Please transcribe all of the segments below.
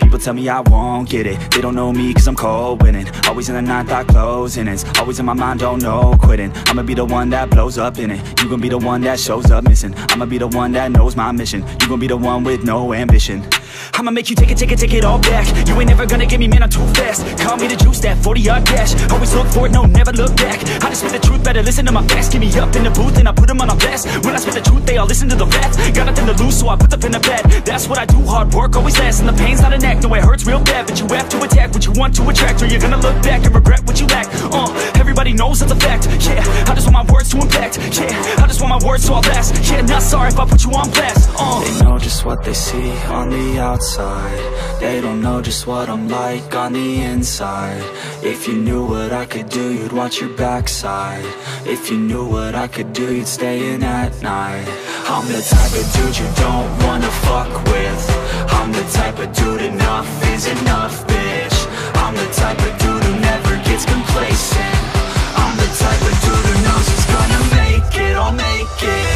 People tell me I won't get it. They don't know me cause I'm cold winning. Always in the ninth, I closing it. Always in my mind, don't know quitting. I'ma be the one that blows up in it. You gon' be the one that shows up missing. I'ma be the one that knows my mission. You gon' be the one with no ambition. I'ma make you take it, take it, take it all back. You ain't never gonna get me, man, I'm too fast. Call me the juice, that 40-yard dash. Always look for it, no, never look back. I just spit the truth, better listen to my facts. Give me up in the booth and I put them on a blast. When I spit the truth, they all listen to the facts. Got nothing to lose, so I put them in the bed. That's what I do, hard work always lasts. And the pain's not an act. No, it hurts real bad, but you have to attack what you want to attract, or you're gonna look back and regret what you lack. Everybody knows that's a fact. Yeah, I just want my words to impact. Yeah, I just want my words to all last. Yeah, not sorry if I put you on blast. They know just what they see on the outside. They don't know just what I'm like on the inside. If you knew what I could do, you'd watch your backside. If you knew what I could do, you'd stay in at night. I'm the type of dude you don't wanna fuck with. I'm the type of dude enough is enough, bitch. I'm the type of dude who never gets complacent. I'm the type of dude who knows he's gonna make it, I'll make it.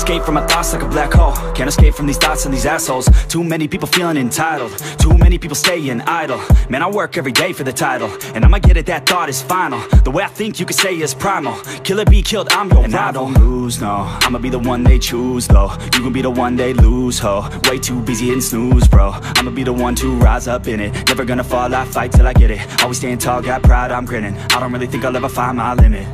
Escape from my thoughts like a black hole. Can't escape from these thoughts and these assholes. Too many people feeling entitled. Too many people staying idle. Man, I work every day for the title, and I'ma get it, that thought is final. The way I think you could say is primal. Kill it, be killed, I'm your and rival. I don't lose, no, I'ma be the one they choose, though. You can be the one they lose, ho. Way too busy hitting snooze, bro. I'ma be the one to rise up in it. Never gonna fall, I fight till I get it. Always stand tall, got pride, I'm grinning. I don't really think I'll ever find my limit.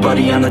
Everybody on the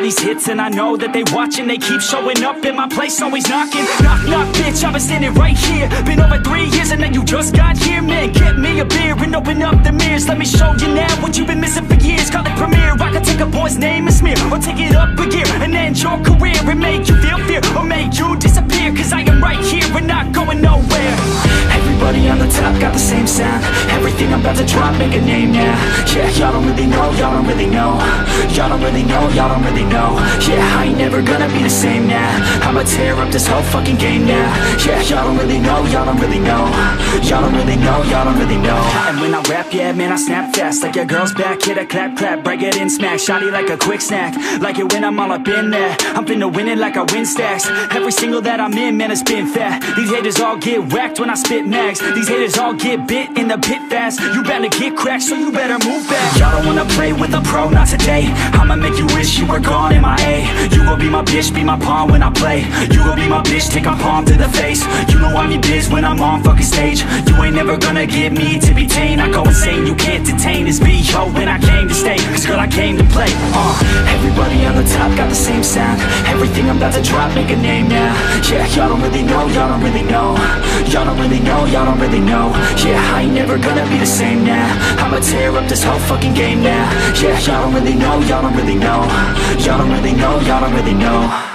these hits and I know that they watching. They keep showing up in my place, always knocking. Knock, knock, bitch, I've been standing right here. Been over 3 years and now you just got here. Man, get me a beer and open up the mirrors. Let me show you now what you've been missing for years. Call it premiere, I can take a boy's name and smear, or take it up a gear and end your career, and make you feel fear, or make you disappear. Cause I am right here, we're not going nowhere. Everybody on the top got the same sound. Everything I'm about to to try and make a name now. Yeah, y'all don't really know, y'all don't really know. Y'all don't really know, y'all don't really know. Yeah, I ain't never gonna be the same now. I'ma tear up this whole fucking game now. Yeah, y'all don't really know, y'all don't really know. Y'all don't really know, y'all don't really know. And when I rap, yeah, man, I snap fast. Like your girl's back, hit a clap, clap, break it in, smack. Shotty like a quick snack. Like it when I'm all up in there. I'm finna win it like I win stacks. Every single that I'm in, man, it's been fat. These haters all get whacked when I spit max. These haters all get bit in the pit fast. You better get cracked, so you better move back. Y'all don't wanna play with a pro, not today. I'ma make you wish you were gone, MIA. You gon' be my bitch, be my pawn when I play. You gon' be my bitch, take my palm to the face. You know I'm your biz when I'm on fucking stage. You ain't never gonna get me to be tamed. I go insane, you can't detain. It's B.O. when I came to stay. Cause girl, I came to play. Everybody on the top got the same sound. Everything I'm about to drop, make a name now. Yeah, y'all don't really know, y'all don't really know. Y'all don't really know, y'all don't really know. Yeah, I ain't never gonna be the same now. I'ma tear up this whole fucking game now. Yeah, y'all don't really know, y'all don't really know. Y'all don't really know, y'all don't really know.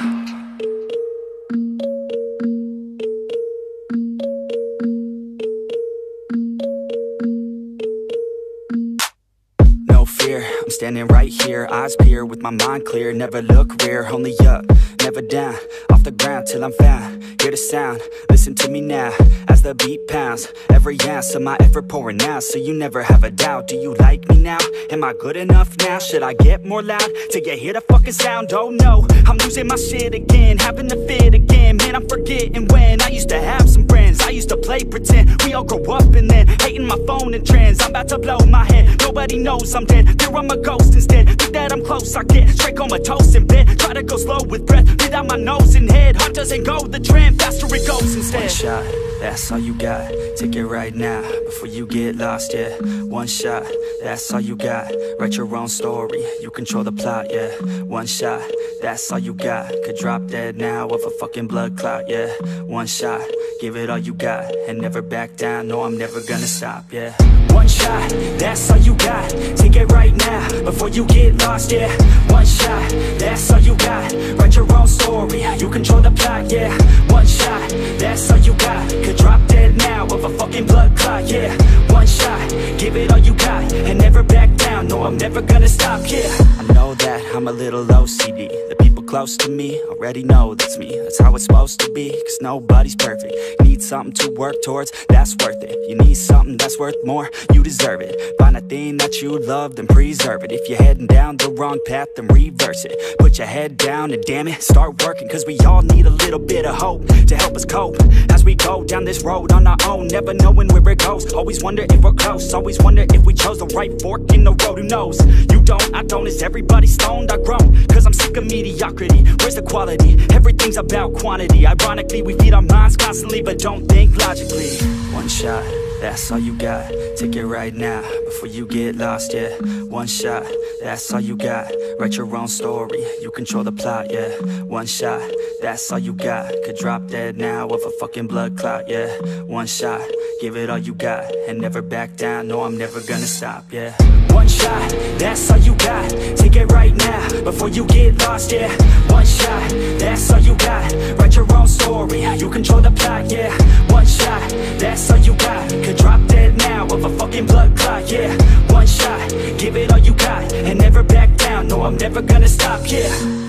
I'm standing right here, eyes peer, with my mind clear. Never look rear, only up, never down. Off the ground till I'm found, hear the sound. Listen to me now, as the beat pounds. Every ounce of my effort pouring out, so you never have a doubt. Do you like me now? Am I good enough now? Should I get more loud till you hear the fucking sound? Oh no, I'm losing my shit again, having to fit again. Man, I'm forgetting when I used to have some friends. I used to play pretend, we all grow up and then hating my phone and trends. I'm about to blow my head, nobody knows I'm dead. There I'm a ghost instead, think that I'm close, I get straight comatose in bed. Try to go slow with breath, breathe out my nose and head. Heart doesn't go the trend, faster it goes instead. One shot, that's all you got, take it right now, before you get lost, yeah. One shot, that's all you got, write your own story, you control the plot, yeah. One shot, that's all you got, could drop dead now of a fucking blood clot, yeah. One shot, give it all you got, and never back down, no I'm never gonna stop, yeah. One shot, that's all you got, take it right now, before you get lost, yeah. One shot, that's all you got, write your own story, you control the plot, yeah. One shot, that's all you got, could drop dead now of a fucking blood clot, yeah. One shot, give it all you got, and never back down, no I'm never gonna stop, yeah. I know that I'm a little OCD, the people close to me already know that's me. That's how it's supposed to be, cause nobody's perfect. Need something to work towards, that's worth it. You need something that's worth more, you deserve it. Find a thing that you love, then preserve it. If you're heading down the wrong path, then reverse it. Put your head down and damn it, start working. Cause we all need a little bit of hope to help us cope as we go down this road on our own, never knowing where it goes. Always wonder if we're close, always wonder if we chose the right fork in the road. Who knows? You don't, I don't, is everybody stoned? I groan, cause I'm sick of mediocrity. Where's the quality? Everything's about quantity. Ironically, we feed our minds constantly, but don't think logically. One shot, that's all you got, take it right now, before you get lost, yeah. One shot, that's all you got, write your own story, you control the plot, yeah. One shot, that's all you got, could drop dead now of a fucking blood clot, yeah. One shot, give it all you got, and never back down, no I'm never gonna stop, yeah. One shot, that's all you got, take it right now, before you get lost, yeah. One shot, that's all you got, write your own story, you control the plot, yeah. One shot, that's all you got, could drop dead now of a fucking blood clot, yeah. One shot, give it all you got, and never back down, no I'm never gonna stop, yeah.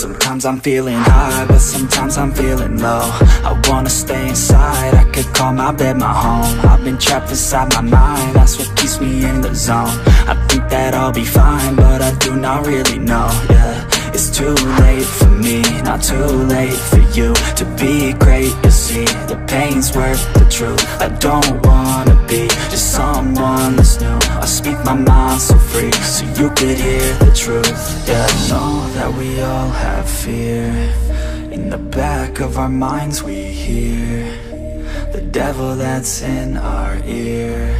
Sometimes I'm feeling high, but sometimes I'm feeling low. I wanna stay inside, I could call my bed my home. I've been trapped inside my mind, that's what keeps me in the zone. I think that I'll be fine, but I do not really know, yeah. It's too late for me, not too late for you. To be great, you see, the pain's worth the truth. I don't wanna be just someone that's new. I speak my mind so free, so you could hear the truth. Yeah, I know that we all have fear. In the back of our minds we hear the devil that's in our ear.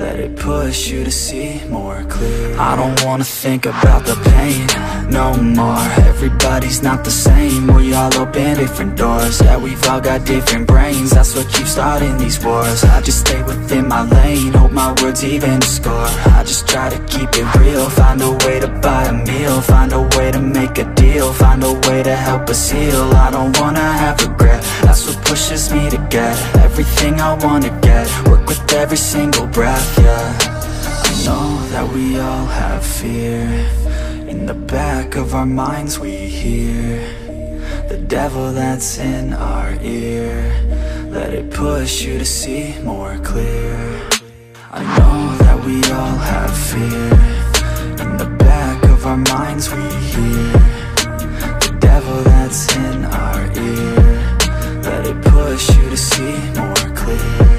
Let it push you to see more clear. I don't wanna think about the pain no more. Everybody's not the same. We all open different doors. Yeah, we've all got different brains. That's what keeps starting these wars. I just stay within my lane, hope my words even score. I just try to keep it real, find a way to buy a meal, find a way to make a deal, find a way to help us heal. I don't wanna have regret, that's what pushes me to get everything I wanna get, work with every single breath, yeah. I know that we all have fear, in the back of our minds we hear the devil that's in our ear. Let it push you to see more clear. I know that we all have fear, in the back of our minds we hear the devil that's in our ear. Let it push you to see more clear.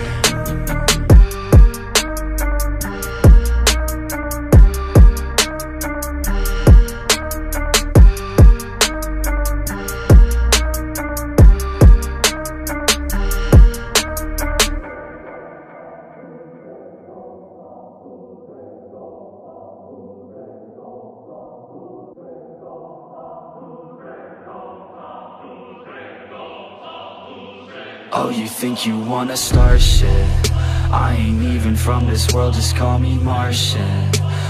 Oh, you think you wanna start shit? I ain't even from this world, just call me Martian.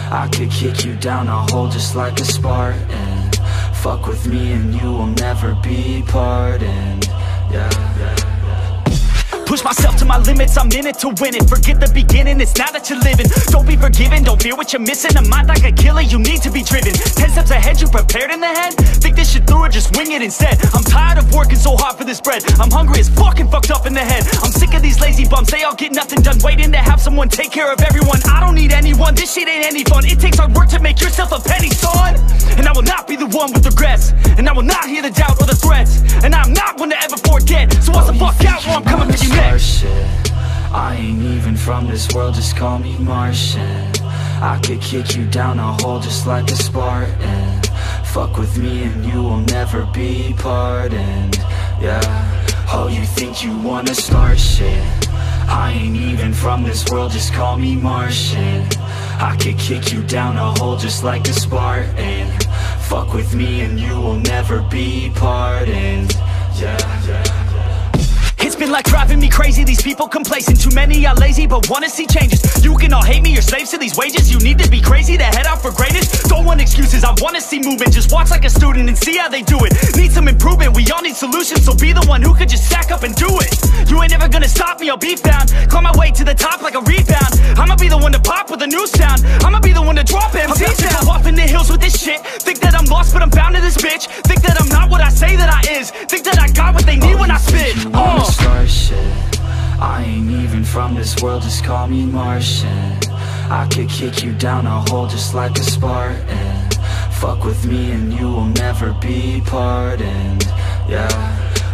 I could kick you down a hole just like a Spartan. Fuck with me and you will never be pardoned. Yeah. Push myself to my limits, I'm in it to win it. Forget the beginning, it's now that you're living. Don't be forgiven, don't fear what you're missing. A mind like a killer, you need to be driven. 10 steps ahead, you prepared in the head? Think this shit through or just wing it instead? I'm tired of working so hard for this bread. I'm hungry as fuck and fucked up in the head. I'm sick of these lazy bums, they all get nothing done, waiting to have someone take care of everyone. I don't need anyone, this shit ain't any fun. It takes hard work to make yourself a penny, son. And I will not be the one with regrets, and I will not hear the doubt or the threats, and I'm not one to ever forget. So what's the fuck out, or I'm coming for you next. Shit. I ain't even from this world, just call me Martian. I could kick you down a hole just like a Spartan. Fuck with me and you will never be pardoned. Yeah. Oh, you think you wanna start shit? I ain't even from this world, just call me Martian. I could kick you down a hole just like a Spartan. Fuck with me and you will never be pardoned. Yeah. It's been like driving me crazy, these people complacent. Too many are lazy but wanna see changes. You can all hate me, you're slaves to these wages. You need to be crazy to head out for greatest. Don't want excuses, I wanna see movement. Just watch like a student and see how they do it. Need some improvement, we all need solutions. So be the one who could just stack up and do it. You ain't never gonna stop me, I'll be found. Climb my way to the top like a rebound. I'ma be the one to pop with a new sound. I'ma be the one to drop MC sound. I'm off in the hills with this shit. Think that I'm lost but I'm bound to this bitch. Think that I'm not what I say that I is. Think that I got what they need when I spit. Start shit. I ain't even from this world, just call me Martian. I could kick you down a hole just like a Spartan. Fuck with me and you will never be pardoned. Yeah.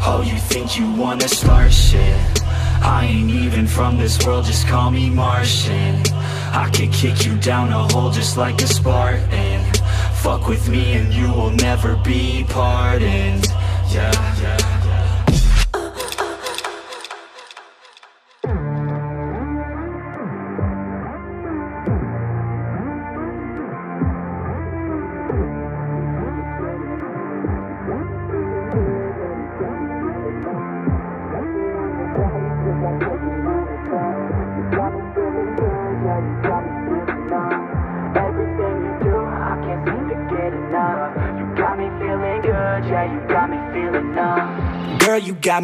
Oh, you think you wanna start shit? I ain't even from this world, just call me Martian. I could kick you down a hole just like a Spartan. Fuck with me and you will never be pardoned. Yeah. You got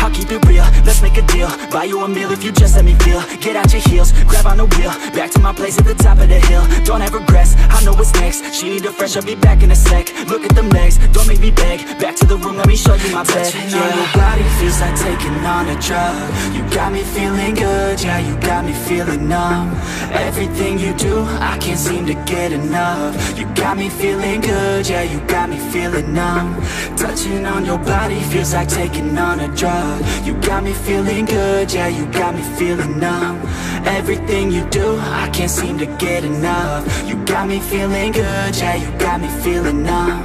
I'll keep it real, let's make a deal. Buy you a meal if you just let me feel. Get out your heels, grab on the wheel. Back to my place at the top of the hill. Don't have regrets, I know what's next. She need a fresh, I'll be back in a sec. Look at them legs, don't make me beg. Back to the room, let me show you my bed. Touching on your body feels was like taking on a drug. You got me feeling good, yeah, you got me feeling numb. Everything you do, I can't seem to get enough. You got me feeling good, yeah, you got me feeling numb. Touching on your body feels like taking on a drug. You got me feeling good, yeah, you got me feeling numb. Everything you do, I can't seem to get enough. You got me feeling good, yeah, you got me feeling numb.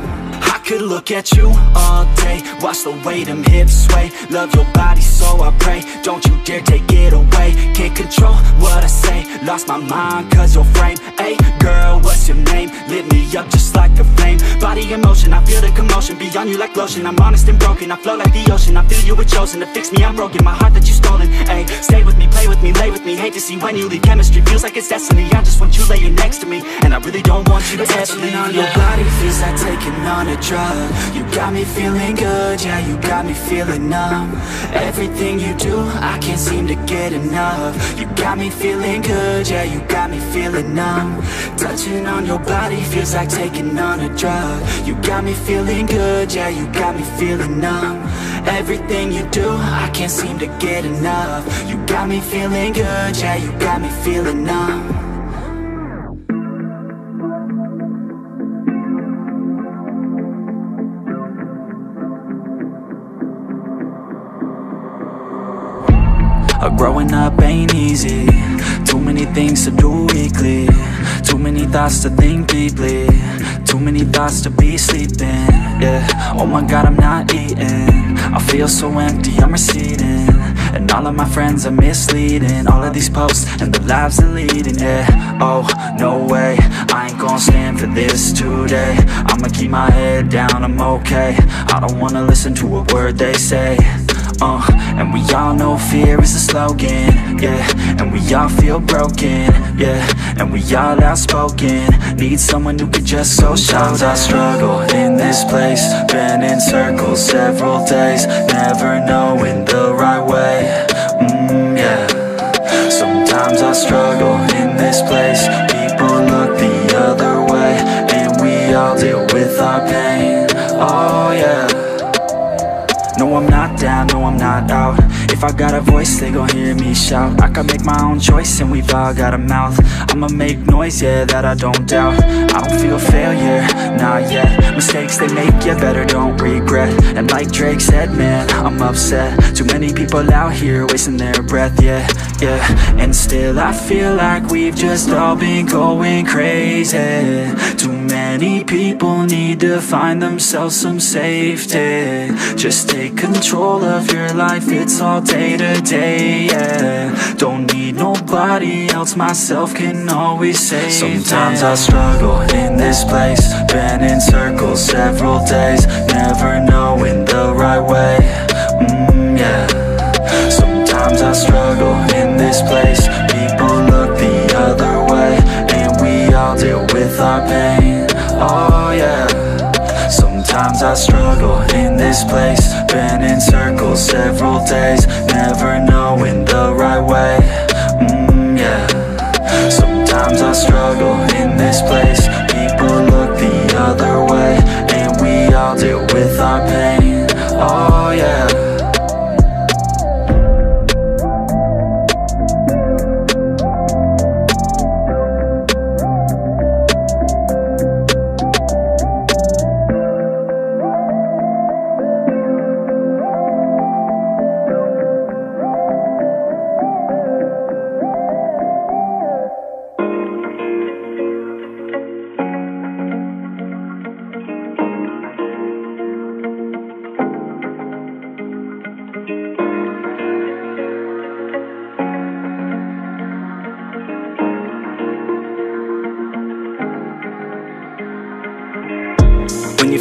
Could look at you all day, watch the way them hips sway. Love your body so I pray, don't you dare take it away. Can't control what I say, lost my mind cause your frame. Hey girl, what's your name? Lit me up just like a flame. Body in motion, I feel the commotion. Beyond you like lotion, I'm honest and broken. I flow like the ocean, I feel you were chosen. To fix me, I'm broken, my heart that you stolen. Hey, stay with me, play with me, lay with me. Hate to see when you leave, chemistry feels like it's destiny. I just want you laying next to me, and I really don't want you to ever leave. Touching on your body feels like taking on a drug. You got me feeling good, yeah, you got me feeling numb. Everything you do, I can't seem to get enough. You got me feeling good, yeah, you got me feeling numb. Touching on your body feels like taking on a drug. You got me feeling good, yeah, you got me feeling numb. Everything you do, I can't seem to get enough. You got me feeling good, yeah, you got me feeling numb. Growing up ain't easy. Too many things to do weekly. Too many thoughts to think deeply. Too many thoughts to be sleeping. Yeah, oh my god, I'm not eating. I feel so empty, I'm receding. And all of my friends are misleading. All of these posts and the lives they're leading. Yeah, oh, no way. I ain't gonna stand for this today. I'ma keep my head down, I'm okay. I don't wanna listen to a word they say. And we all know fear is a slogan, yeah. And we all feel broken, yeah. And we all outspoken. Need someone who could just so shout. Sometimes I struggle in this place. Been in circles several days, never knowing the right way, yeah. Sometimes I struggle in this place. People look the other way, and we all deal with our pain, oh yeah. No, I'm not down, no, I'm not out. If I got a voice, they gon' hear me shout. I can make my own choice and we've all got a mouth. I'ma make noise, yeah, that I don't doubt. I don't feel failure, not yet. Mistakes they make, yeah, better don't regret. And like Drake said, man, I'm upset. Too many people out here wasting their breath, yeah, yeah. And still I feel like we've just all been going crazy. Too many people need to find themselves some safety. Just take control of your life, it's all day to day, yeah. Don't need nobody else, myself can always save. Sometimes I struggle in this place. Been in circles several days, never knowing the right way, yeah. Sometimes I struggle in this place. People look the other way, and we all deal with our pain, oh yeah. Sometimes I struggle in this place. Been in circles several days, never knowing the right way, yeah. Sometimes I struggle in this place. People look the other way, and we all deal with our pain, oh yeah.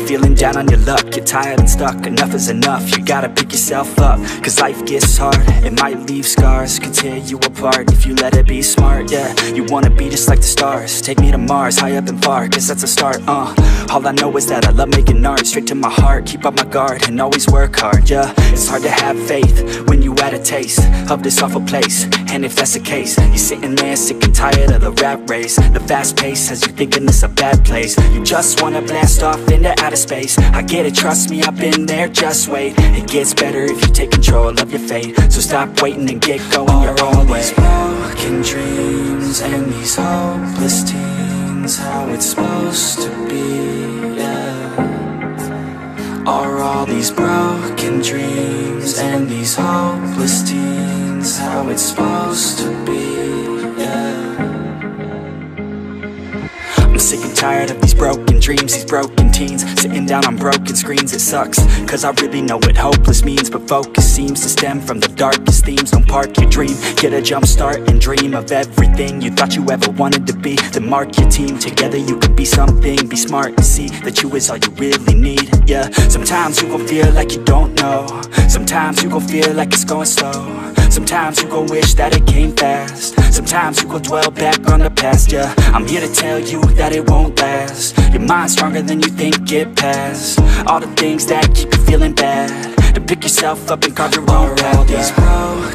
Feeling down on your luck, you're tired and stuck. Enough is enough, you gotta pick yourself up. Cause life gets hard, it might leave scars. Could tear you apart if you let it be smart, yeah. You wanna be just like the stars. Take me to Mars, high up and far, cause that's a start, All I know is that I love making art. Straight to my heart, keep up my guard and always work hard, yeah. It's hard to have faith when you had a taste of this awful place. And if that's the case, you're sitting there sick and tired of the rat race. The fast pace has you thinking it's a bad place. You just wanna blast off into outer space. I get it, trust me, I've been there, just wait. It gets better if you take control of your fate. So stop waiting and get going your own way. All these broken dreams and these hopeless teens, how it's supposed to be, yeah. Are all these broken dreams and these hopeless teens, how it's supposed to be, yeah. I'm sick and tired of these broken dreams, these broken teens, sitting down on broken screens. It sucks, cause I really know what hopeless means, but focus seems to stem from the darkest themes. Don't park your dream, get a jump start and dream of everything you thought you ever wanted to be. Then mark your team, together you could be something. Be smart and see that you is all you really need, yeah. Sometimes you gon' feel like you don't know, sometimes you gon' feel like it's going slow, sometimes you gon' wish that it came fast, sometimes you gon' dwell back on the past, yeah. I'm here to tell you that it won't last. Your mind's stronger than you think, get past all the things that keep you feeling bad. To pick yourself up and carve your own path. All these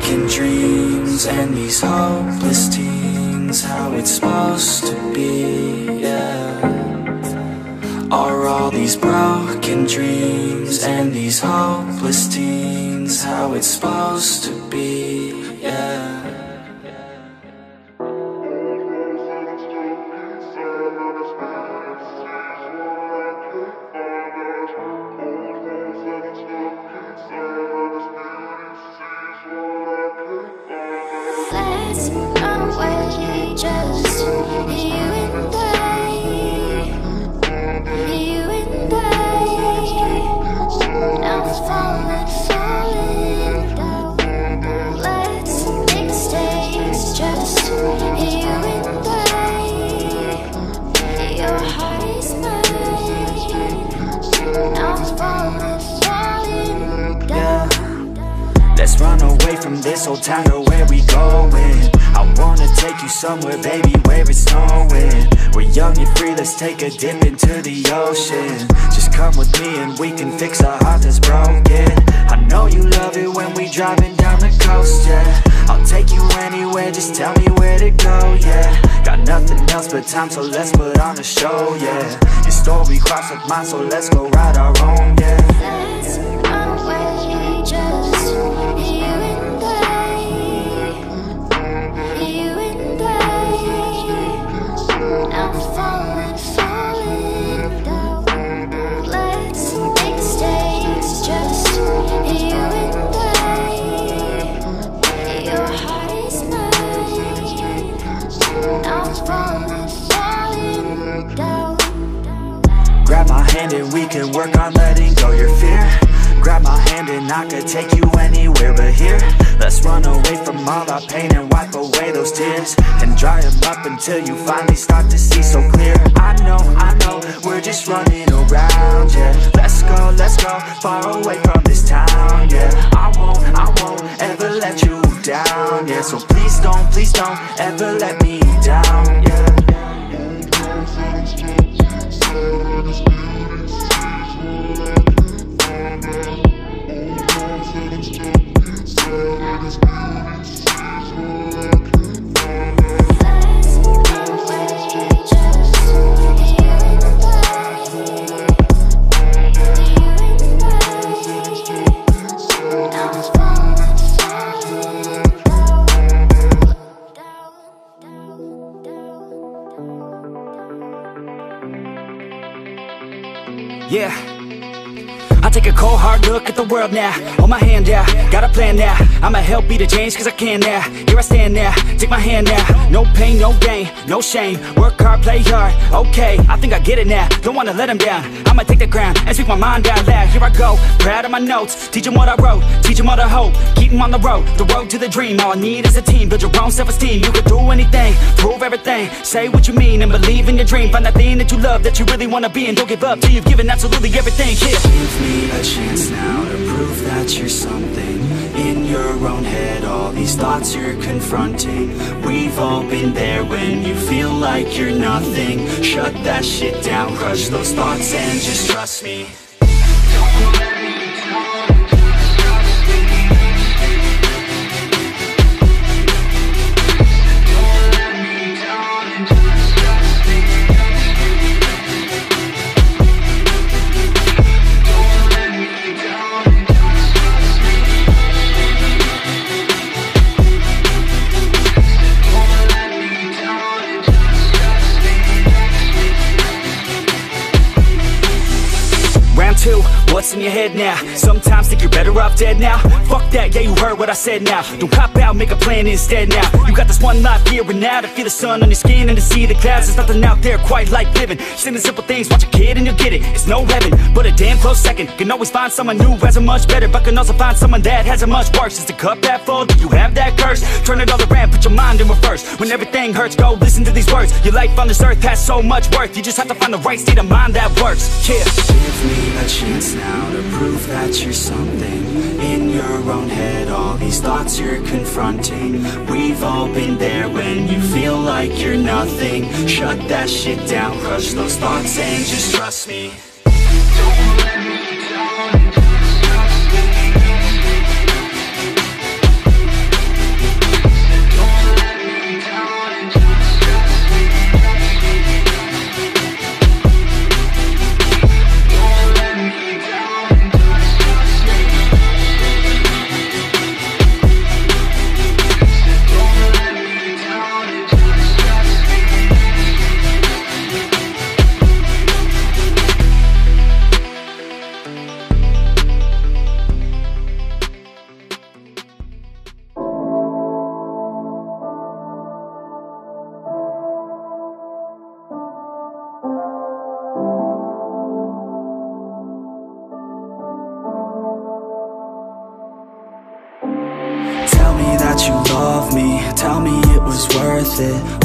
broken dreams and these hopeless teens, how it's supposed to be, yeah. Are all these broken dreams and these hopeless teens, how it's supposed to be, yeah. Let's run away, just you and I, you and I. Now I'm falling, falling down. Let's make mistakes, just you and I. Your heart is mine. Now I'm falling, falling down. Let's run away from this old town, to where we going? I wanna take you somewhere, baby, where it's snowing. We're young and free, let's take a dip into the ocean. Just come with me and we can fix our heart that's broken. I know you love it when we driving down the coast, yeah. I'll take you anywhere, just tell me where to go, yeah. Got nothing else but time, so let's put on a show, yeah. Your story crossed with mine, so let's go ride our own, yeah. Let's run away, just you and I. Grab my hand and we can work on letting go your fear. Grab my hand and I could take you anywhere but here. Let's run away from all our pain and wipe away those tears, and dry them up until you finally start to see so clear. I know, we're just running around, yeah. Let's go, far away from this town, yeah. I won't ever let you down, yeah. So please don't ever let me down, yeah. Yeah, I take a cold hard look at the world now. Hold my hand out, got a plan now. I'ma help be the change cause I can now. Here I stand now, take my hand now. No pain, no gain, no shame. Work hard, play hard, okay. I think I get it now, don't wanna let them down. I'ma take the ground and speak my mind out loud. Here I go, proud of my notes. Teach them what I wrote, teach them all the hope. Keep them on the road to the dream. All I need is a team, build your own self-esteem. You can do anything, prove everything. Say what you mean and believe in your dream. Find that thing that you love, that you really wanna be. And don't give up till you've given absolutely everything, yeah. Give me a chance now to prove that you're something. In your own head, all these thoughts you're confronting. We've all been there when you feel like you're nothing. Shut that shit down, crush those thoughts and just trust me. to? What's in your head now? Sometimes think you're better off dead now. Fuck that, yeah, you heard what I said now. Don't cop out, make a plan instead now. You got this one life here and now, to feel the sun on your skin and to see the clouds. There's nothing out there quite like living. Just in the simple things, watch a kid and you'll get it. It's no heaven, but a damn close second. Can always find someone new has it much better, but can also find someone that has it much worse. Is the cup that full? Do you have that curse? Turn it all around, put your mind in reverse. When everything hurts, go listen to these words. Your life on this earth has so much worth. You just have to find the right state of mind that works. Yeah. Give me a chance now to prove that you're something. In your own head, all these thoughts you're confronting. We've all been there when you feel like you're nothing. Shut that shit down, crush those thoughts and just trust me. Don't let me down.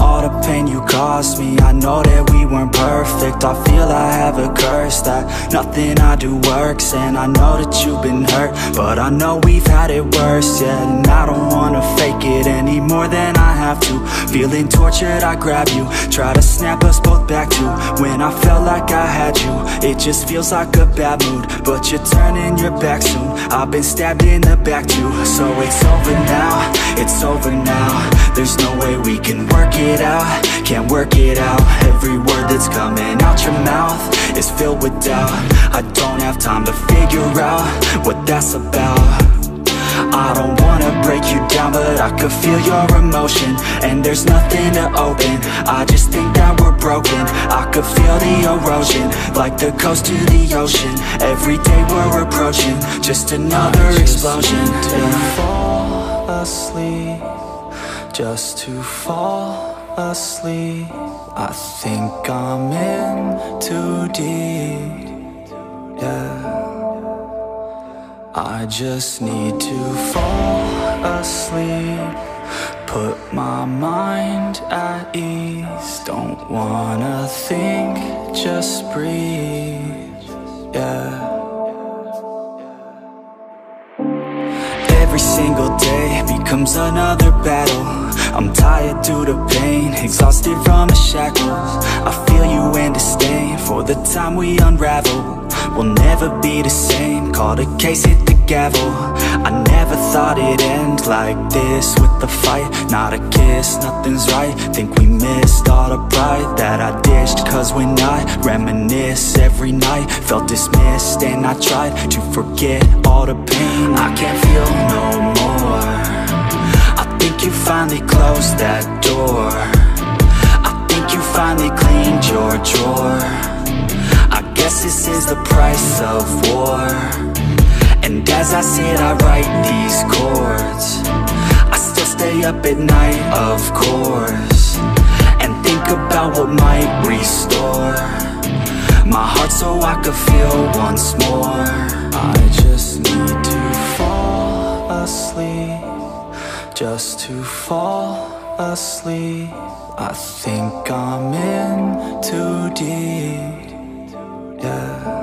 All the pain you caused me, I know that we weren't perfect. I feel I have a curse that nothing I do works. And I know that you've been hurt, but I know we've had it worse, yeah. And I don't wanna fake it any more than I have to. Feeling tortured, I grab you, try to snap us both back to when I felt like I had you. It just feels like a bad mood, but you're turning your back soon. I've been stabbed in the back too. So it's over now, it's over now. There's no way we can work it out, can't work it out. Every word that's coming out your mouth is filled with doubt. I don't have time to figure out what that's about. I don't wanna break you down, but I could feel your emotion. And there's nothing to open, I just think that we're broken. I could feel the erosion, like the coast to the ocean. Every day we're approaching, just another explosion. To fall asleep, just to fall asleep. I think I'm in too deep, yeah. I just need to fall asleep, put my mind at ease. Don't wanna think, just breathe, yeah. Every single day becomes another battle. I'm tired due to pain, exhausted from the shackles. I feel you and disdain for the time we unravel. We'll never be the same, call the case, hit the gavel. I never thought it'd end like this, with the fight. Not a kiss, nothing's right, think we missed all the pride that I dished. Cause when I reminisce every night, felt dismissed and I tried to forget all the pain. I can't feel no more, I think you finally closed that door. I think you finally cleaned your drawer. I guess this is the price of war. And as I sit, I write these chords. I still stay up at night, of course, and think about what might restore my heart so I could feel once more. I just need to fall asleep, just to fall asleep. I think I'm in too deep, yeah.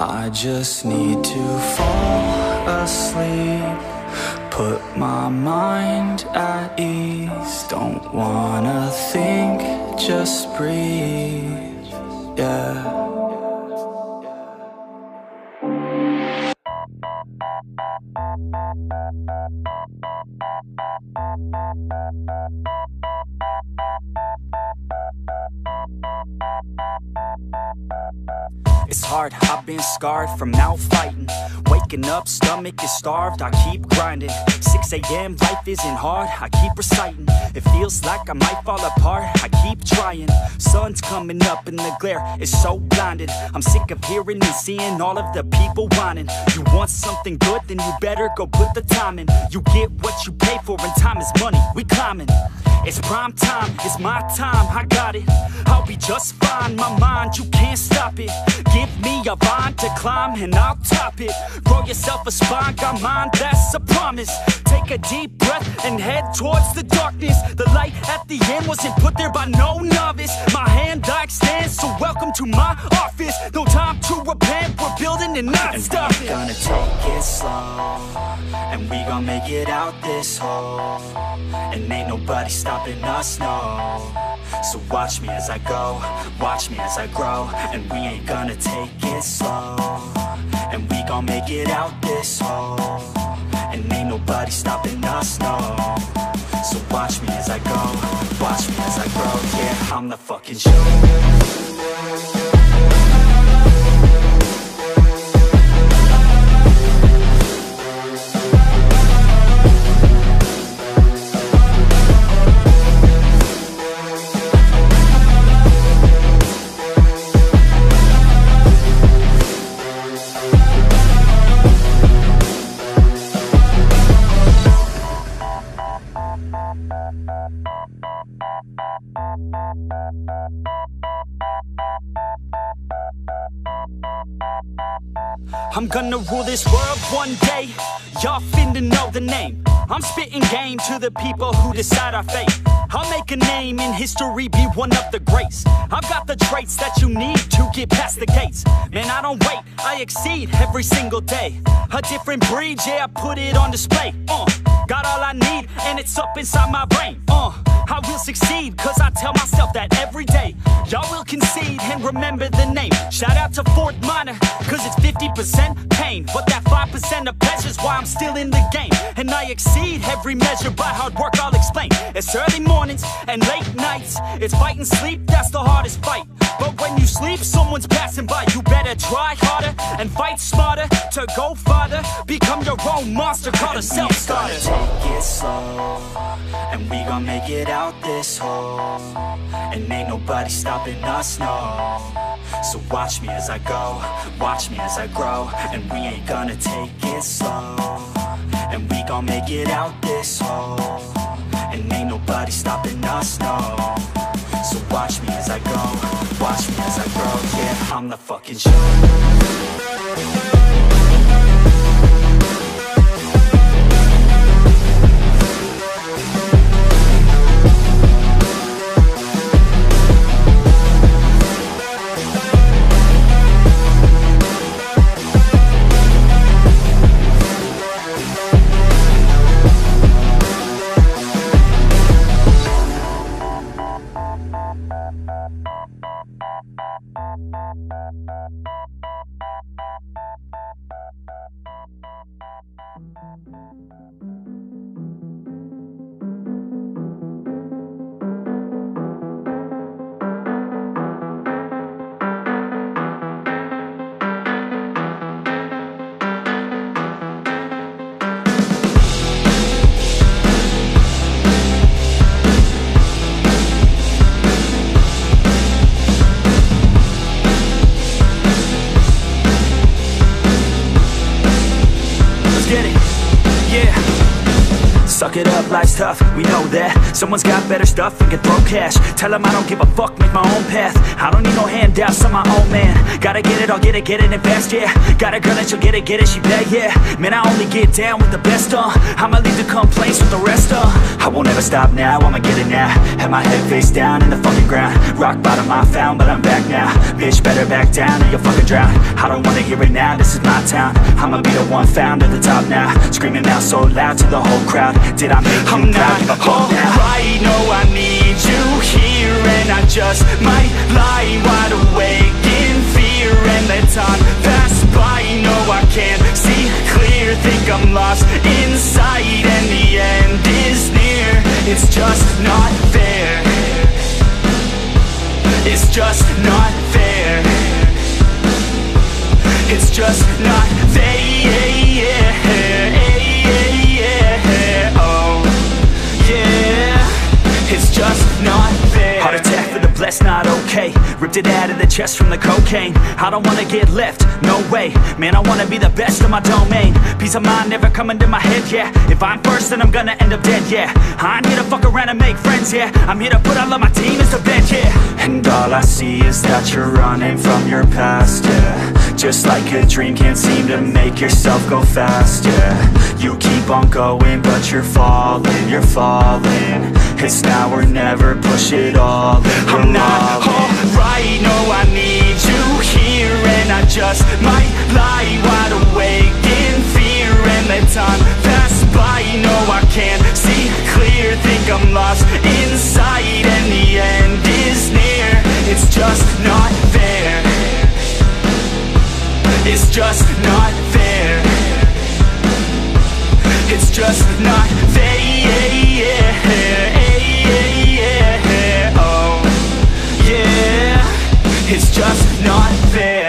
I just need to fall asleep, put my mind at ease. Don't wanna think, just breathe, yeah. It's hard, I've been scarred from out fighting. Waking up, stomach is starved, I keep grinding. 6 AM, life isn't hard, I keep reciting. It feels like I might fall apart, I keep trying. Sun's coming up and the glare is so blinded. I'm sick of hearing and seeing all of the people whining. You want something good, then you better go put the time in. You get what you pay for, and time is money, we climbing. It's prime time, it's my time, I got it. I'll be just fine, my mind, you can't stop it. Give me a vine to climb and I'll top it. Grow yourself a spine, got mine, that's a promise. Take a deep breath and head towards the darkness. The light at the end wasn't put there by no novice. My hand I extend, so welcome to my office. No time to repent, we're building and not stopping. We're gonna take it slow, and we gonna make it out this hole. And ain't nobody stopping us, no. So watch me as I go, watch me as I grow. And we ain't gonna take it slow, and we gon' make it out this hole. And ain't nobody stopping us, no. So watch me as I go, watch me as I grow. Yeah, I'm the fucking show. I'm gonna rule this world one day. Y'all finna know the name. I'm spitting game to the people who decide our fate. I'll make a name in history, be one of the greats. I've got the traits that you need to get past the gates. Man, I don't wait, I exceed every single day. A different breed, yeah, I put it on display. Got all I need, and it's up inside my brain. I will succeed, cause I tell myself that every day. Y'all will concede and remember the name. Shout out to Fort Minor, cause it's 50% pain. But that 5% of pleasure's why I'm still in the game. And I exceed every measure by hard work, I'll explain. It's early mornings and late nights. It's fighting sleep, that's the hardest fight. But when you sleep, someone's passing by. You better try harder and fight smarter. To go farther, become your own monster, call a self-starter. Take it slow, and we gon' make it out this hole. And ain't nobody stopping us, no. So watch me as I go, watch me as I grow. And we ain't gonna take it slow, and we gon' make it out this hole. And ain't nobody stopping us, no. So watch me as I go, watch me as I grow. Yeah, I'm the fucking show. Suck it up, life's tough, we know that. Someone's got better stuff and can throw cash. Tell them I don't give a fuck, make my own path. I don't need no handouts, I'm my own man. Gotta get it, I'll get it advanced, yeah. Got a girl that she'll get it, she bad, yeah. Man, I only get down with the best, I'ma leave the complaints with the rest, I won't ever stop now, I'ma get it now. Have my head face down in the fucking ground. Rock bottom I found, but I'm back now. Bitch, better back down or you'll fucking drown. I don't wanna hear it now, this is my town. I'ma be the one found at the top now. Screaming out so loud to the whole crowd. Did I make you proud? Give a fuck now. Right, no, I need you here, and I just might lie wide awake in fear and let time pass by. No, I can't see clear, think I'm lost inside, and the end is near. It's just not fair. It's just not fair. just not there. Oh, yeah, it's just not there. Heart attack for the blessed, not okay. Ripped it out of the chest from the cocaine. I don't wanna get left, no way. Man, I wanna be the best in my domain. Peace of mind never coming to my head, yeah. If I'm first, then I'm gonna end up dead, yeah. I ain't here to fuck around and make friends, yeah. I'm here to put all of my team into bed, yeah. And all I see is that you're running from your past, yeah. Just like a dream, can't seem to make yourself go fast, yeah. You keep on going, but you're falling. It's now or never, push it all in. I'm not alright. I know I need you here, and I just might lie wide awake in fear, and let time pass by. No, I can't see clear, think I'm lost inside, and the end is near. It's just not there. It's just not there. It's just not there. It's just not fair.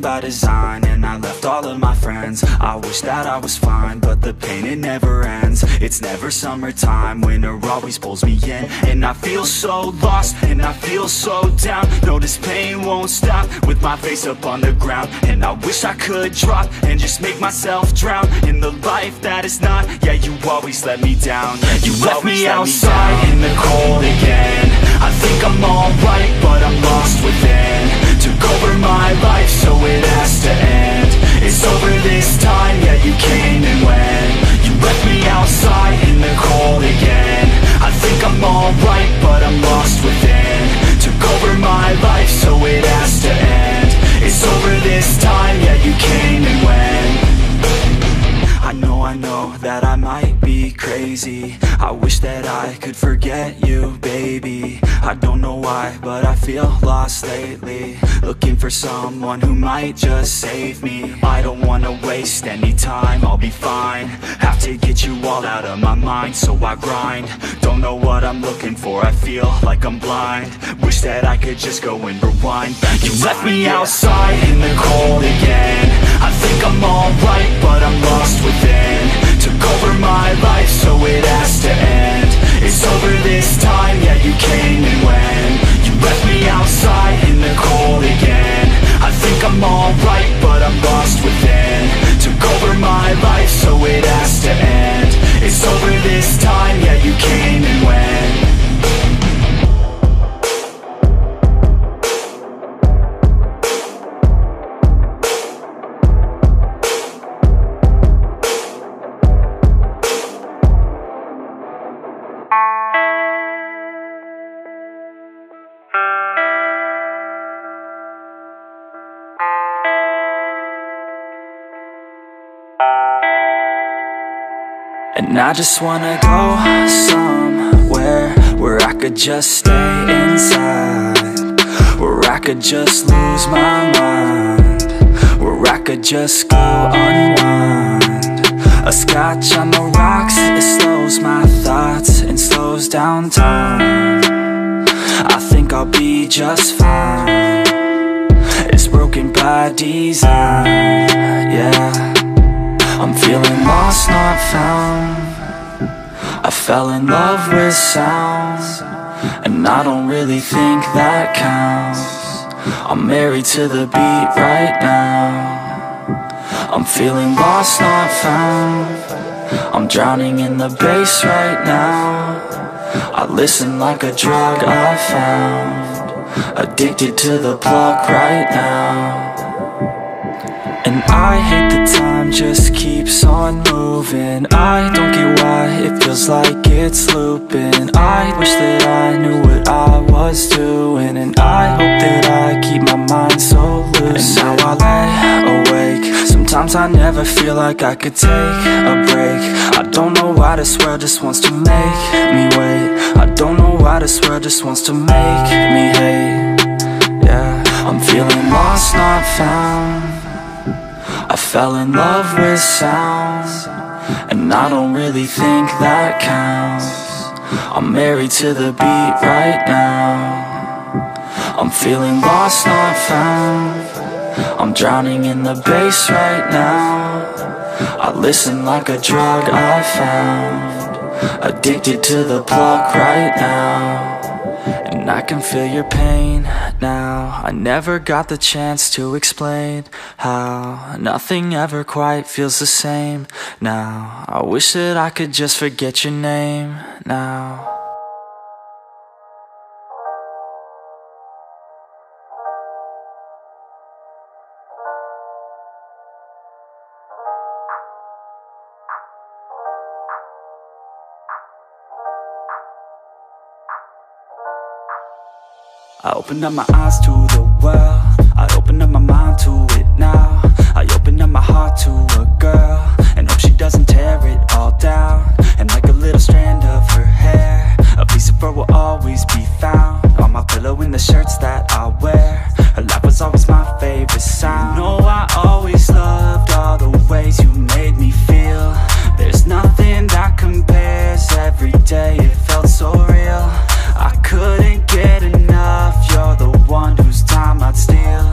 By design, and I left all of my friends. I wish that I was fine, but the pain, it never ends. It's never summertime, winter always pulls me in, and I feel so lost, and I feel so down. No, this pain won't stop, with my face up on the ground. And I wish I could drop, and just make myself drown in the life that is not. Yeah, you always let me down. You left me outside in the cold again. I think I'm alright, but I'm lost within. Took over my life, so it has to end. It's over this time, yeah, you came and went. You left me outside in the cold again. I think I'm alright, but I'm lost within. Took over my life, so it has to end. It's over this time, yeah, you came and went. I know that I might be crazy. I wish that I could forget you, baby. I don't know why, but I feel lost lately. Looking for someone who might just save me. I don't wanna waste any time, I'll be fine. Have to get you all out of my mind, so I grind. Don't know what I'm looking for, I feel like I'm blind. Wish that I could just go and rewind back. You left me outside in the cold again. I think I'm alright, but I'm lost within. Took over my life, so it has to end. It's over this time, yeah, you came and went. You left me outside in the cold again. I think I'm alright, but I'm lost within. Took over my life, so it has to end. It's over this time, yeah, you came and went. And I just wanna go somewhere where I could just stay inside, where I could just lose my mind, where I could just go unwind. A scotch on the rocks, it slows my thoughts and slows down time. I think I'll be just fine. It's broken by design, yeah. I'm feeling lost, not found. I fell in love with sounds, and I don't really think that counts. I'm married to the beat right now. I'm feeling lost, not found. I'm drowning in the bass right now. I listen like a drug I found. Addicted to the plug right now. And I hate the time just keeps on moving. I don't get why it feels like it's looping. I wish that I knew what I was doing, and I hope that I keep my mind so loose. And now I lay awake sometimes Sometimes I never feel like I could take a break. I don't know why this world just wants to make me wait. I don't know why this world just wants to make me hate. Yeah, I'm feeling lost, not found. I fell in love with sounds, and I don't really think that counts. I'm married to the beat right now. I'm feeling lost, not found. I'm drowning in the bass right now. I listen like a drug I found. Addicted to the pluck right now. And I can feel your pain now. I never got the chance to explain how nothing ever quite feels the same now. I wish that I could just forget your name now. I opened up my eyes to the world. I opened up my mind to it now. I opened up my heart to a girl, and hope she doesn't tear it all down. And like a little strand of her hair, a piece of her will always be found. On my pillow in the shirts that I wear, her laugh was always my favorite sound. You know I always loved all the ways you made me feel. There's nothing that compares. Every day it felt so real. I couldn't get enough, you're the one whose time I'd steal.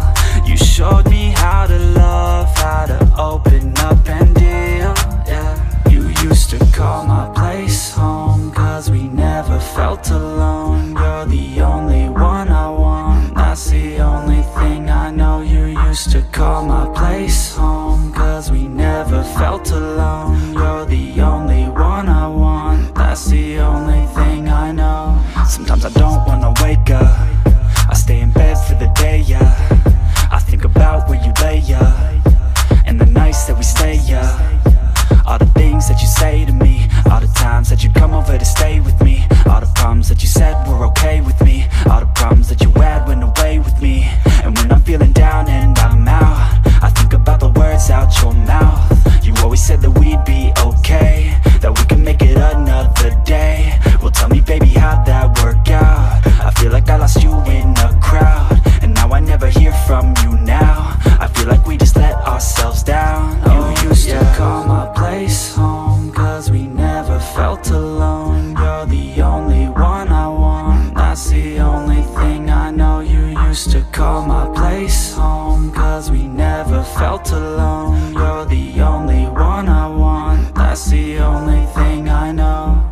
You showed me how to love, how to open up and deal, yeah. You used to call my place home, cause we never felt alone. You're the only one I want, that's the only thing I know. You used to call my place home, cause we never felt alone. You're the only one I want, that's the only thing I know. Sometimes I don't wanna wake up, I stay in bed for the day, yeah. I think about where you lay, yeah, and the nights that we stay, yeah. All the things that you say to me, all the times that you come over to stay with me, all the problems that you said were okay with me, all the problems that you had went away with me. And when I'm feeling down and I'm out, I think about the words out your mouth. You always said that we'd be okay, that we can make it another day. Well, tell me, baby, how'd that work out? I feel like I lost you in the crowd, and now I never hear from you now. I feel like we just let ourselves down. You used to call my place home, cause we never felt alone. You're the only one I want, that's the only thing I know. You used to call my place home, cause we never felt alone. You're the only one I want, that's the only thing I know.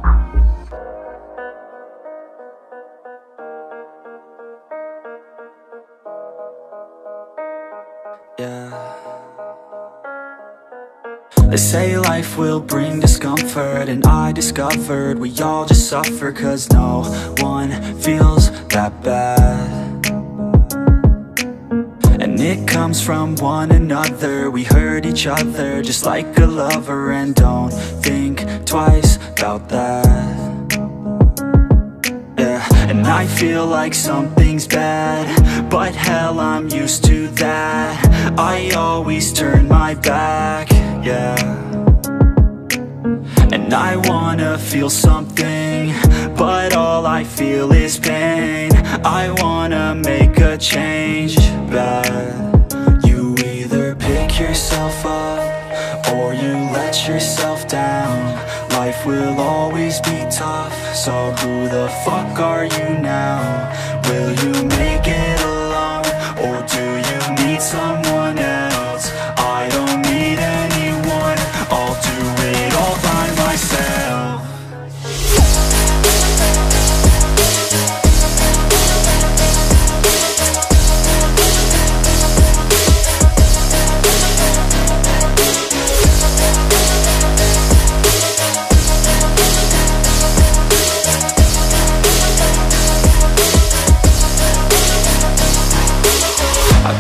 They say life will bring discomfort, and I discovered we all just suffer, cause no one feels that bad. And it comes from one another, we hurt each other just like a lover. And don't think twice about that. And I feel like something's bad, but hell, I'm used to that. I always turn my back, yeah. And I wanna feel something, but all I feel is pain. I wanna make a change, but you either pick yourself up, or you let yourself down. Life will always be tough, so who the fuck are you now? Will you make it alone, or do you need someone else? I don't need anyone, I'll do it all by myself.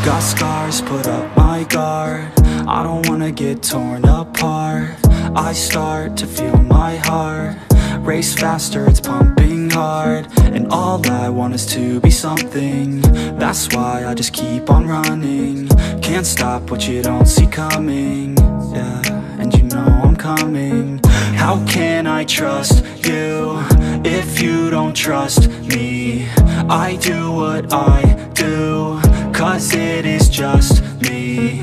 Got scars, put up my guard. I don't wanna get torn apart. I start to feel my heart race faster, it's pumping hard. And all I want is to be something, that's why I just keep on running. can't stop what you don't see coming, yeah, and you know I'm coming. How can I trust you if you don't trust me? I do what I do, 'cause it is just me.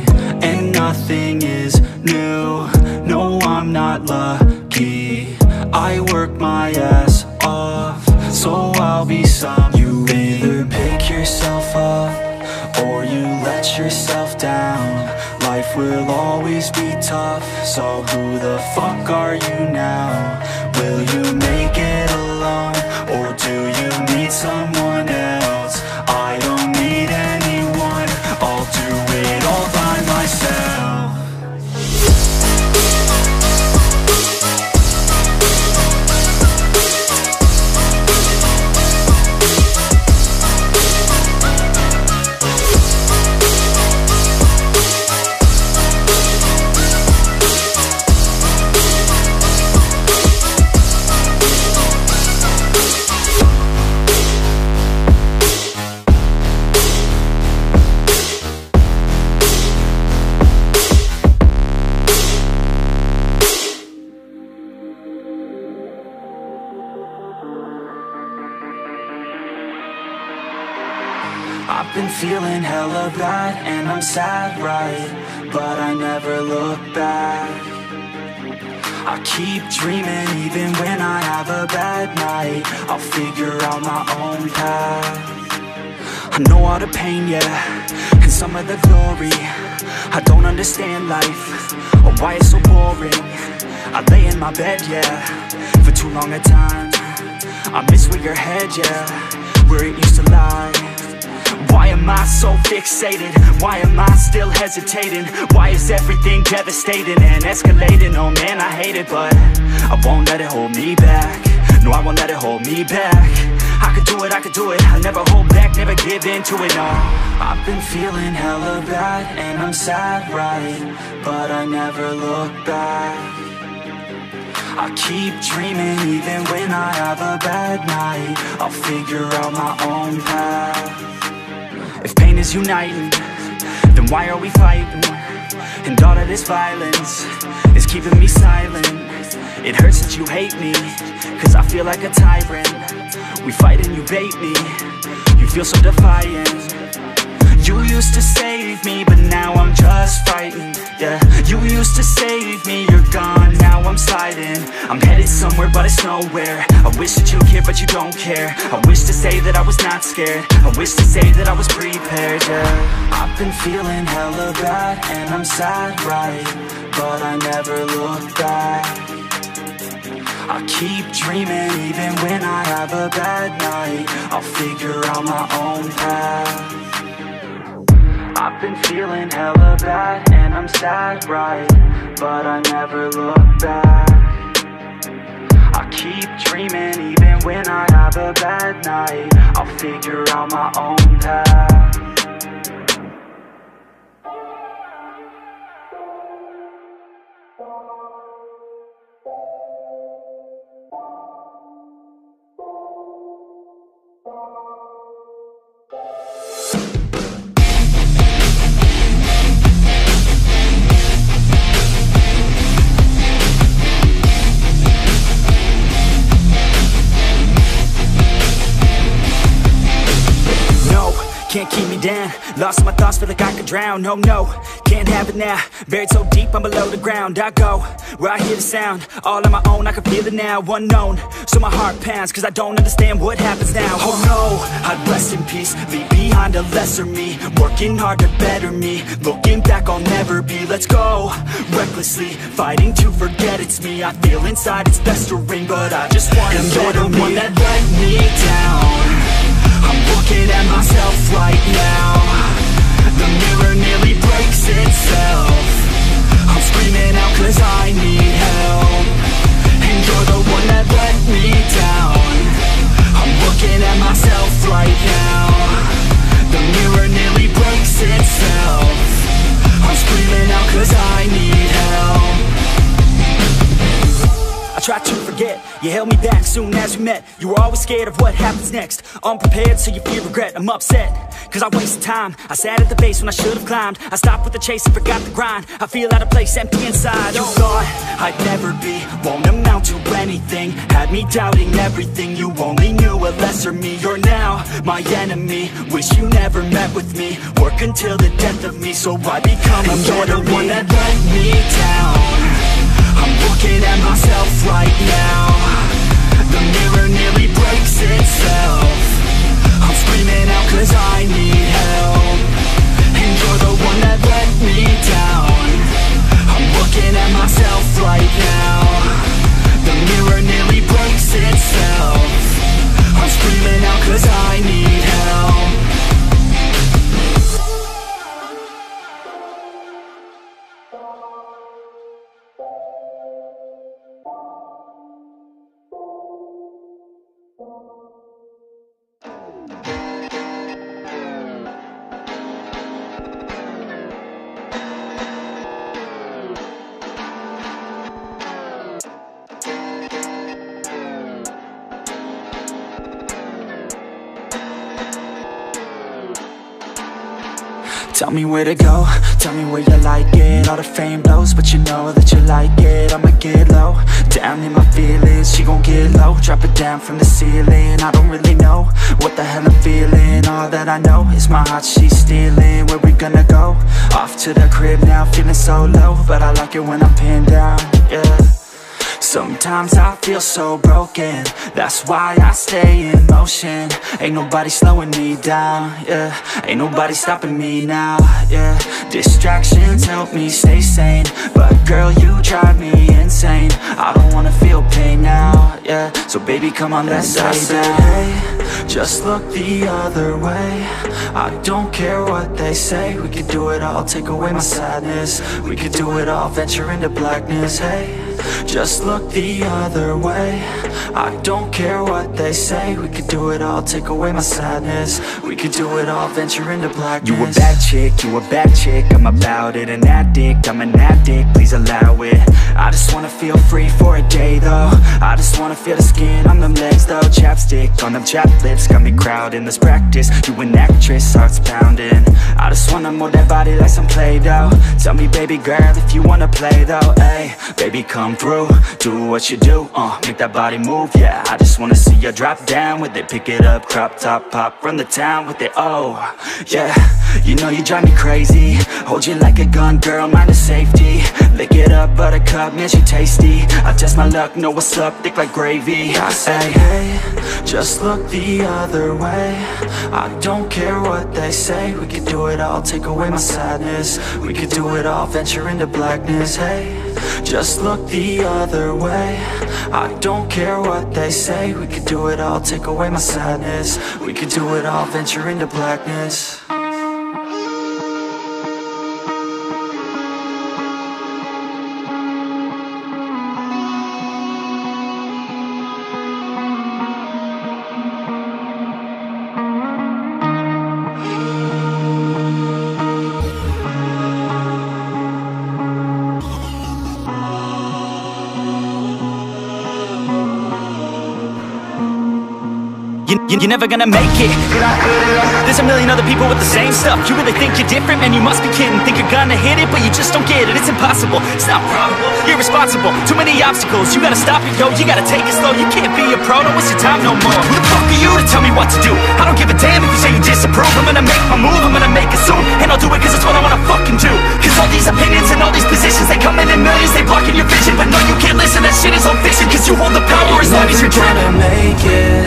And nothing is new, no, I'm not lucky. I work my ass off, so I'll be some. You either pick yourself up, or you let yourself down. Life will always be tough, so who the fuck are you now? Will you make it alone, or do you need someone else? I don't need anyone, I'll do it all by myself. I've been feeling hella bad, and I'm sad, right? But I never look back. I keep dreaming even when I have a bad night. I'll figure out my own path. I know all the pain, yeah, and some of the glory. I don't understand life, or why it's so boring. I lay in my bed, yeah, for too long a time. I miss where your head, yeah, where it used to lie. Why am I so fixated? Why am I still hesitating? Why is everything devastating and escalating? Oh man, I hate it, but I won't let it hold me back. No, I won't let it hold me back. I could do it, I could do it. I never hold back, never give in to it, no. I've been feeling hella bad, and I'm sad, right? But I never look back. I keep dreaming even when I have a bad night. I'll figure out my own path. If pain is uniting, then why are we fighting? And all of this violence is keeping me silent. It hurts that you hate me, 'cause I feel like a tyrant. We fight and you bait me, you feel so defiant. You used to save me, but now I'm just frightened, yeah. You used to save me, you're gone, now I'm sliding. I'm headed somewhere, but it's nowhere. I wish that you cared, but you don't care. I wish to say that I was not scared. I wish to say that I was prepared, yeah. I've been feeling hella bad, and I'm sad, right? But I never look back. I keep dreaming even when I have a bad night. I'll figure out my own path. I've been feeling hella bad, and I'm sad, right? But I never look back. I keep dreaming even when I have a bad night. I'll figure out my own path. Can't keep me down, lost my thoughts, feel like I could drown. Oh no, can't have it now, buried so deep I'm below the ground. I go where I hear the sound, all on my own, I can feel it now. Unknown, so my heart pounds, 'cause I don't understand what happens now. Oh no, I'd rest in peace, leave behind a lesser me. Working hard to better me, looking back I'll never be. Let's go, recklessly, fighting to forget it's me. I feel inside it's festering, but I just want to better me. And you're the one that let me down. I'm looking at myself right now. The mirror nearly breaks itself. I'm screaming out 'cause I need help. And you're the one that let me down. I'm looking at myself right now. The mirror nearly breaks itself. I'm screaming out 'cause I need help. I try to forget, yeah. held me back soon as we met. You were always scared of what happens next, unprepared, so you fear regret. I'm upset, cause I wasted time. I sat at the base when I should've climbed. I stopped with the chase and forgot the grind. I feel out of place, empty inside. You thought I'd never be, won't amount to anything. Had me doubting everything, you only knew a lesser me. You're now my enemy, wish you never met with me. Work until the death of me, so I become a you're the one that let me down. I'm looking at myself right now. The mirror nearly breaks itself. I'm screaming out cause I need help. And you're the one that let me down. I'm looking at myself right now. The mirror nearly breaks itself. I'm screaming out cause I need help. Tell me where to go, tell me where you like it. All the fame blows, but you know that you like it. I'ma get low, down in my feelings. She gon' get low, drop it down from the ceiling. I don't really know what the hell I'm feeling. All that I know is my heart, she's stealing. Where we gonna go? Off to the crib now, feeling so low. But I like it when I'm pinned down, yeah. Sometimes I feel so broken, that's why I stay in motion. Ain't nobody slowing me down, yeah. Ain't nobody stopping me now, yeah. Distractions help me stay sane, but girl, you drive me insane. I don't wanna feel pain now, yeah. So baby, come on, let's stay down. Hey, just look the other way. I don't care what they say. We could do it all, take away my sadness. We could do it all, venture into blackness, hey. Just look the other way. I don't care what they say. We could do it all, take away my sadness. We could do it all, venture into blackness. You a bad chick, you a bad chick. I'm about it, an addict, I'm an addict. Please allow it. I just wanna feel free for a day though. I just wanna feel the skin on them legs though. Chapstick on them chap lips, got me crowding. Let's practice, you an actress, heart's pounding. I just wanna mold that body like some Play-Doh. Tell me baby girl if you wanna play though. Hey, baby come through, do what you do, make that body move, yeah. I just wanna see you drop down with it, pick it up, crop top, pop, run the town with it, oh, yeah. You know you drive me crazy, hold you like a gun, girl, mind is safety. Lick it up, buttercup, man, she tasty. I test my luck, know what's up, thick like gravy. I say, hey, just look the other way. I don't care what they say, we could do it all, take away my sadness. We could do it all, venture into blackness, hey. Just look the other way. I don't care what they say. We could do it all, take away my sadness. We could do it all, venture into blackness. You're never gonna make it. There's a million other people with the same stuff. You really think you're different? Man, you must be kidding. Think you're gonna hit it, but you just don't get it. It's impossible, it's not probable, irresponsible. Too many obstacles, you gotta stop it, yo. You gotta take it slow, you can't be a pro. Don't waste your time no more. Who the fuck are you to tell me what to do? I don't give a damn if you say you disapprove. I'm gonna make my move, I'm gonna make it soon. And I'll do it cause it's what I wanna fucking do. Cause all these opinions and all these positions, they come in millions, they blocking your vision. But no, you can't listen, that shit is all fiction. Cause you hold the power as long as you're trying to make it.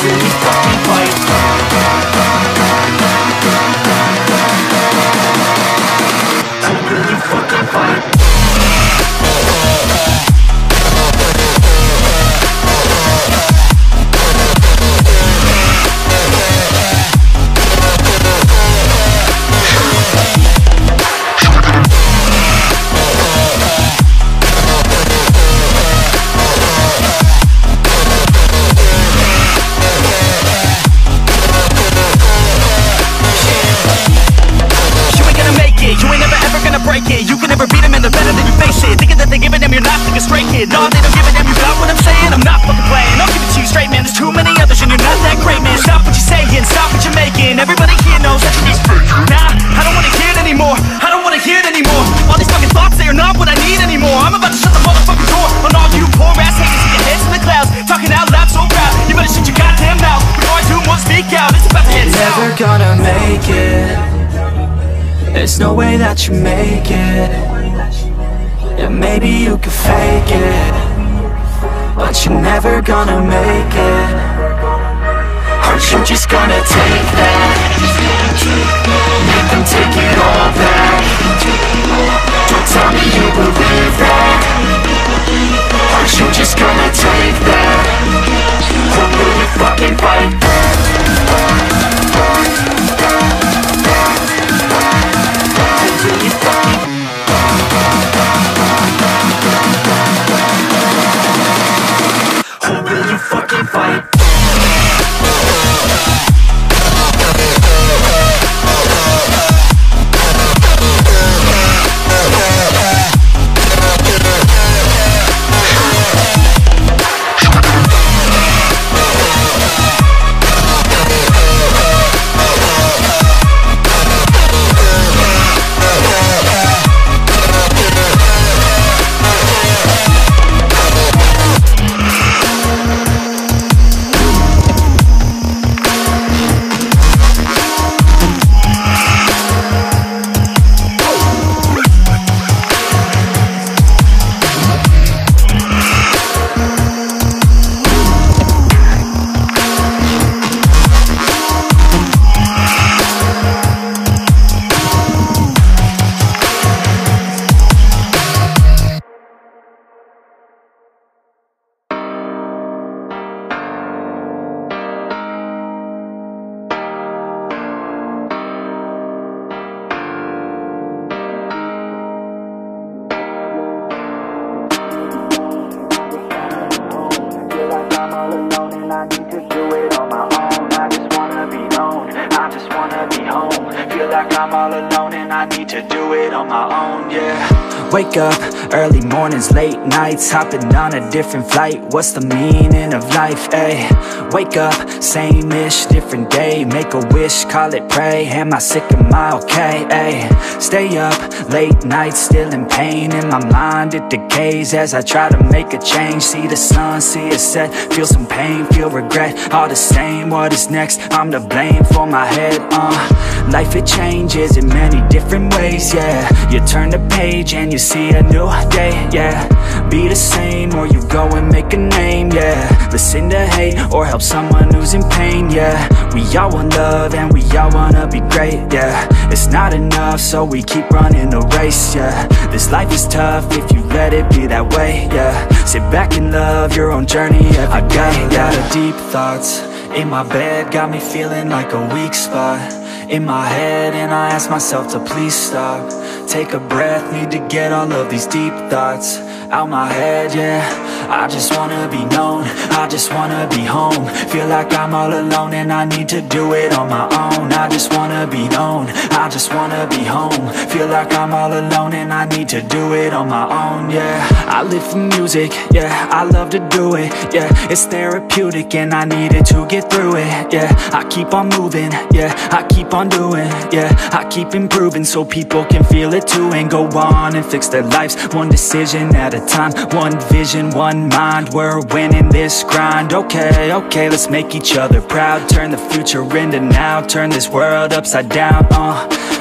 Really fucking fight. I really fucking fight. break it. You can never beat them and they're better than you, face it. Thinking that they're giving them, you're not thinking straight, kid. No, they don't give a damn, you got what I'm saying? I'm not fucking playing, I'll give it to you straight, man. There's too many others and you're not that great, man. Stop what you're saying, stop what you're making. Everybody here knows that you're just faking. Nah, I don't wanna hear it anymore, I don't wanna hear it anymore. All these fucking thoughts, they are not what I need anymore. I'm about to shut the motherfucking door on all you poor ass haters with your heads in the clouds, talking out loud so proud. You better shut your goddamn mouth before I do more speak out. It's about to head south. Never gonna make it, there's no way that you make it. Yeah, maybe you could fake it, but you're never gonna make it. Aren't you just gonna take that? Make them take it all back. Don't tell me you believe that. Aren't you just gonna take that? Or will you fucking fight back? Wake up, early mornings, late nights, hopping on a different flight. What's the meaning of life, ayy? Wake up, same-ish, different day. Make a wish, call it pray. Am I sick, am I okay, ayy? Stay up, late nights, still in pain. In my mind, it decays as I try to make a change. See the sun, see it set, feel some pain, feel regret. All the same, what is next? I'm to blame for my head, Life, it changes in many different ways, yeah. You turn the page and you see a new day, yeah. Be the same or you go and make a name, yeah. Listen to hate or help someone who's in pain, yeah. We all want love and we all wanna be great, yeah. It's not enough so we keep running the race, yeah. This life is tough if you let it be that way, yeah. Sit back and love your own journey every day, yeah. I got a lot of deep thoughts in my bed, got me feeling like a weak spot in my head, and I ask myself to please stop. Take a breath, need to get all of these deep thoughts out my head, yeah. I just wanna be known, I just wanna be home. Feel like I'm all alone and I need to do it on my own. I just wanna be known, I just wanna be home. Feel like I'm all alone and I need to do it on my own, yeah. I live for music, yeah, I love to do it, yeah. It's therapeutic and I needed to get through it, yeah. I keep on moving, yeah, I keep on doing, yeah. I keep improving so people can feel it too, and go on and fix their lives one decision at a time. One vision, one mind, we're winning this grind. Okay, okay, let's make each other proud. Turn the future into now, turn this world upside down,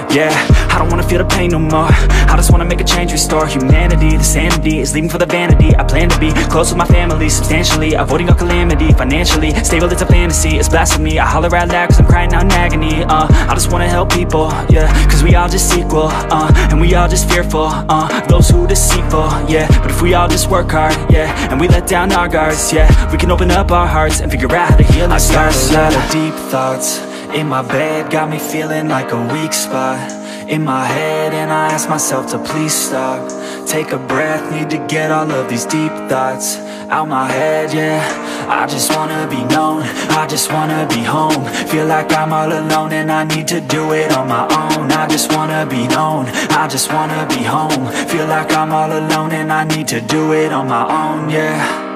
yeah. I don't wanna feel the pain no more, I just wanna make a change, restore humanity. The sanity is leaving for the vanity. I plan to be close with my family, substantially avoiding all calamity. Financially stable, it's a fantasy, it's blasphemy. I holler out loud cause I'm crying out in agony. I just wanna help people, yeah, cause we all just equal, and we all just fearful, those who deceitful, yeah. But if we all just work hard, yeah, and we let down our guards, yeah, we can open up our hearts and figure out how to heal ourselves. I got a lot of deep thoughts in my bed, got me feeling like a weak spot in my head, and I ask myself to please stop. Take a breath, need to get all of these deep thoughts out my head, yeah. I just wanna be known, I just wanna be home. Feel like I'm all alone and I need to do it on my own. I just wanna be known, I just wanna be home. Feel like I'm all alone and I need to do it on my own, yeah.